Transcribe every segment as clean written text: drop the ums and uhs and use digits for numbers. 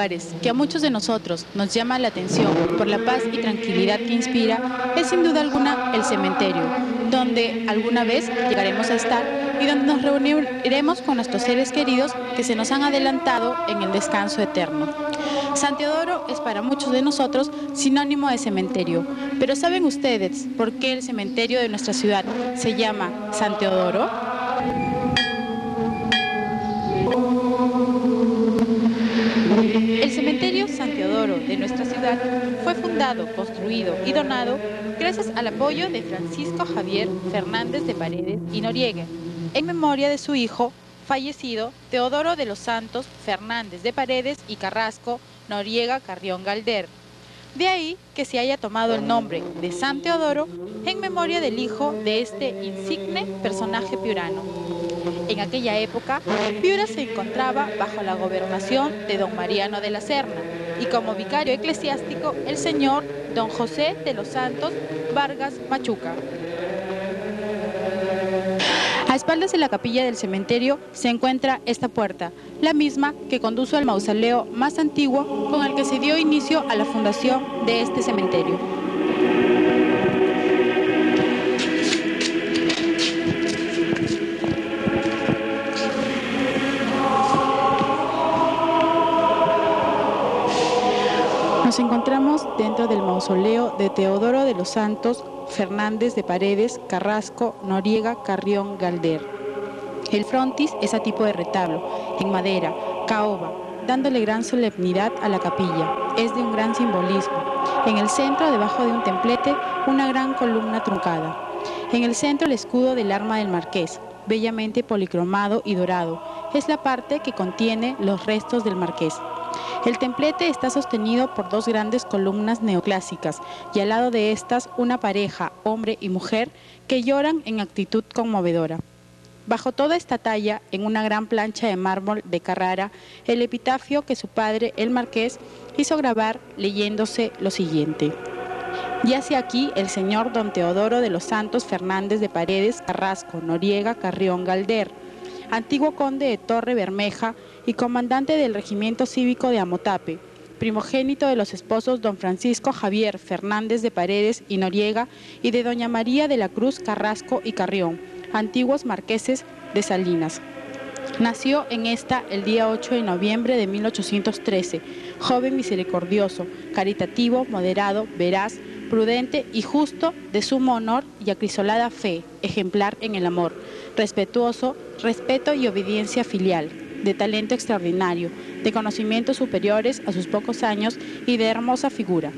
lugares que a muchos de nosotros nos llama la atención por la paz y tranquilidad que inspira es sin duda alguna el cementerio, donde alguna vez llegaremos a estar y donde nos reuniremos con nuestros seres queridos que se nos han adelantado en el descanso eterno. San Teodoro es para muchos de nosotros sinónimo de cementerio, pero ¿saben ustedes por qué el cementerio de nuestra ciudad se llama San Teodoro? El cementerio San Teodoro de nuestra ciudad fue fundado, construido y donado gracias al apoyo de Francisco Javier Fernández de Paredes y Noriega, en memoria de su hijo fallecido Teodoro de los Santos Fernández de Paredes y Carrasco Noriega Carrión Galder. De ahí que se haya tomado el nombre de San Teodoro en memoria del hijo de este insigne personaje piurano. En aquella época, Piura se encontraba bajo la gobernación de don Mariano de la Serna y como vicario eclesiástico el señor don José de los Santos Vargas Machuca. A espaldas de la capilla del cementerio se encuentra esta puerta, la misma que conduce al mausoleo más antiguo con el que se dio inicio a la fundación de este cementerio. Nos encontramos dentro del mausoleo de Teodoro de los Santos Fernández de Paredes, Carrasco, Noriega, Carrión, Galder. El frontis es a tipo de retablo, en madera, caoba, dándole gran solemnidad a la capilla. Es de un gran simbolismo. En el centro, debajo de un templete, una gran columna truncada. En el centro, el escudo del arma del marqués, bellamente policromado y dorado. Es la parte que contiene los restos del marqués. El templete está sostenido por dos grandes columnas neoclásicas y al lado de estas una pareja, hombre y mujer, que lloran en actitud conmovedora. Bajo toda esta talla, en una gran plancha de mármol de Carrara, el epitafio que su padre, el marqués, hizo grabar leyéndose lo siguiente. Yace aquí el señor don Teodoro de los Santos Fernández de Paredes, Carrasco, Noriega, Carrión, Galder, antiguo conde de Torre Bermeja y comandante del regimiento cívico de Amotape, primogénito de los esposos don Francisco Javier Fernández de Paredes y Noriega y de doña María de la Cruz Carrasco y Carrión, antiguos marqueses de Salinas. Nació en esta el día 8 de noviembre de 1813, joven misericordioso, caritativo, moderado, veraz, prudente y justo, de sumo honor y acrisolada fe, ejemplar en el amor, respetuoso, respeto y obediencia filial, de talento extraordinario, de conocimientos superiores a sus pocos años y de hermosa figura,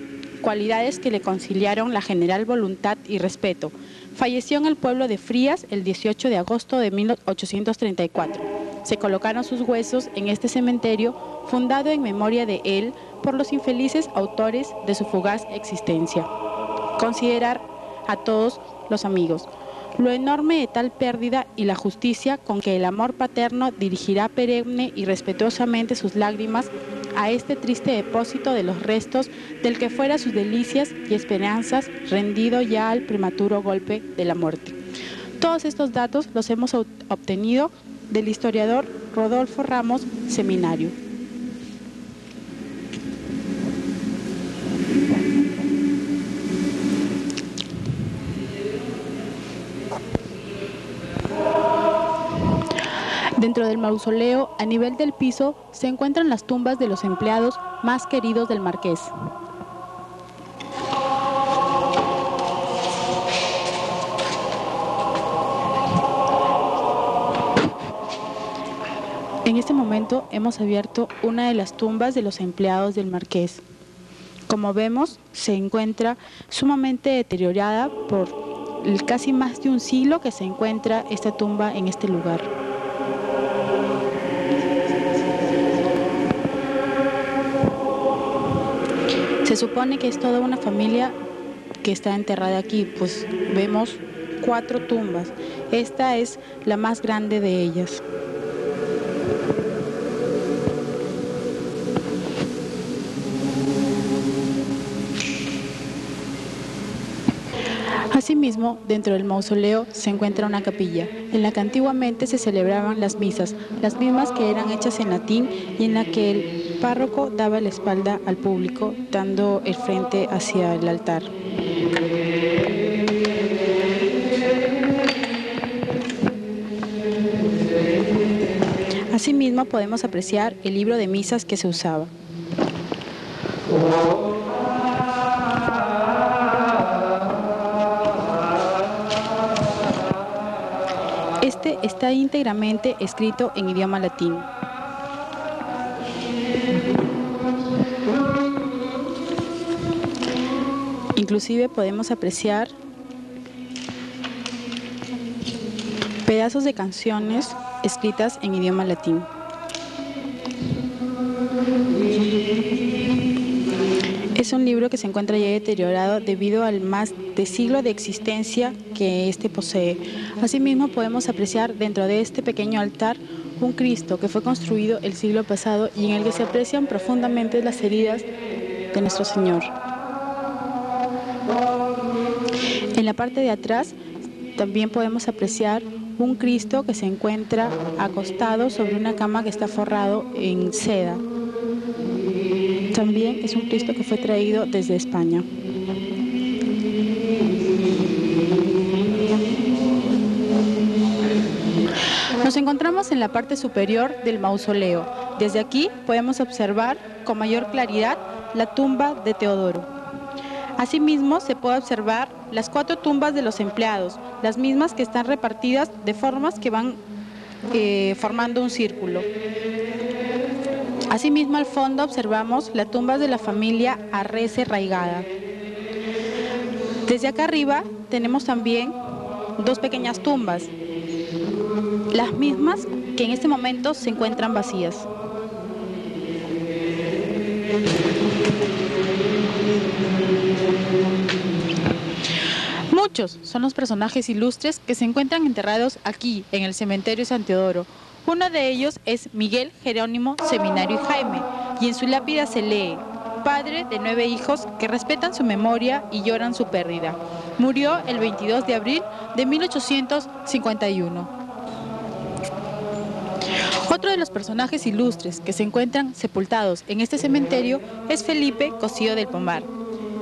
cualidades que le conciliaron la general voluntad y respeto. Falleció en el pueblo de Frías el 18 de agosto de 1834. Se colocaron sus huesos en este cementerio, fundado en memoria de él por los infelices autores de su fugaz existencia. Considerar a todos los amigos lo enorme de tal pérdida y la justicia con que el amor paterno dirigirá perenne y respetuosamente sus lágrimas a este triste depósito de los restos del que fuera sus delicias y esperanzas, rendido ya al prematuro golpe de la muerte. Todos estos datos los hemos obtenido del historiador Rodolfo Ramos Seminario. Dentro del mausoleo, a nivel del piso, se encuentran las tumbas de los empleados más queridos del marqués. En este momento hemos abierto una de las tumbas de los empleados del marqués. Como vemos, se encuentra sumamente deteriorada por casi más de un siglo que se encuentra esta tumba en este lugar. Se supone que es toda una familia que está enterrada aquí, pues vemos 4 tumbas. Esta es la más grande de ellas. Asimismo, dentro del mausoleo se encuentra una capilla, en la que antiguamente se celebraban las misas, las mismas que eran hechas en latín y en la que el párroco daba la espalda al público, dando el frente hacia el altar. Asimismo, podemos apreciar el libro de misas que se usaba. Este está íntegramente escrito en idioma latín. Inclusive podemos apreciar pedazos de canciones escritas en idioma latín. Es un libro que se encuentra ya deteriorado debido al más de siglo de existencia que este posee. Asimismo podemos apreciar dentro de este pequeño altar un Cristo que fue construido el siglo pasado y en el que se aprecian profundamente las heridas de nuestro Señor. En la parte de atrás también podemos apreciar un Cristo que se encuentra acostado sobre una cama que está forrado en seda. También es un Cristo que fue traído desde España. Nos encontramos en la parte superior del mausoleo. Desde aquí podemos observar con mayor claridad la tumba de Teodoro. Asimismo se puede observar las 4 tumbas de los empleados, las mismas que están repartidas de formas que van formando un círculo. Asimismo, al fondo observamos las tumbas de la familia Arrese Raigada. Desde acá arriba tenemos también 2 pequeñas tumbas, las mismas que en este momento se encuentran vacías. Muchos son los personajes ilustres que se encuentran enterrados aquí, en el Cementerio San Teodoro. Uno de ellos es Miguel Jerónimo Seminario Jaime, y en su lápida se lee: padre de 9 hijos que respetan su memoria y lloran su pérdida. Murió el 22 de abril de 1851. Otro de los personajes ilustres que se encuentran sepultados en este cementerio es Felipe Cosío del Pomar,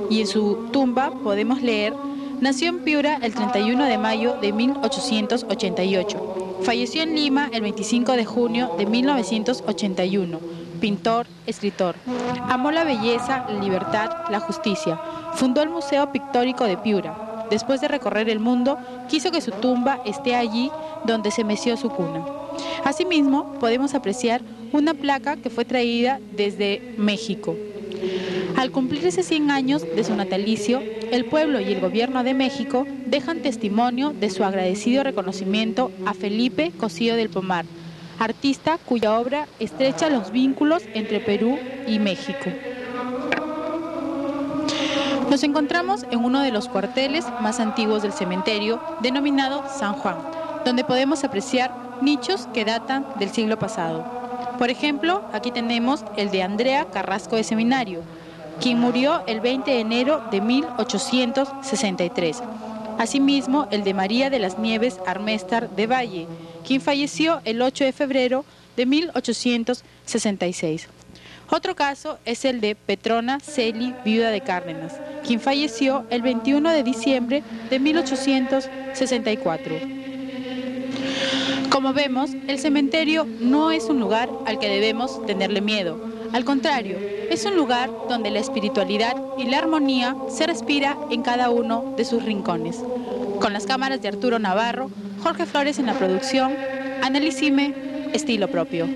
y en su tumba podemos leer: nació en Piura el 31 de mayo de 1888. Falleció en Lima el 25 de junio de 1981. Pintor, escritor. Amó la belleza, la libertad, la justicia. Fundó el Museo Pictórico de Piura. Después de recorrer el mundo, quiso que su tumba esté allí donde se meció su cuna. Asimismo, podemos apreciar una placa que fue traída desde México. Al cumplirse 100 años de su natalicio, el pueblo y el gobierno de México dejan testimonio de su agradecido reconocimiento a Felipe Cosío del Pomar, artista cuya obra estrecha los vínculos entre Perú y México. Nos encontramos en uno de los cuarteles más antiguos del cementerio, denominado San Juan, donde podemos apreciar nichos que datan del siglo pasado. Por ejemplo, aquí tenemos el de Andrea Carrasco de Seminario, quien murió el 20 de enero de 1863. Asimismo, el de María de las Nieves Arméstar de Valle, quien falleció el 8 de febrero de 1866. Otro caso es el de Petrona Celi, viuda de Cárdenas, quien falleció el 21 de diciembre de 1864. Como vemos, el cementerio no es un lugar al que debemos tenerle miedo. Al contrario, es un lugar donde la espiritualidad y la armonía se respira en cada uno de sus rincones. Con las cámaras de Arturo Navarro, Jorge Flores en la producción, Analí Sime, Estilo Propio.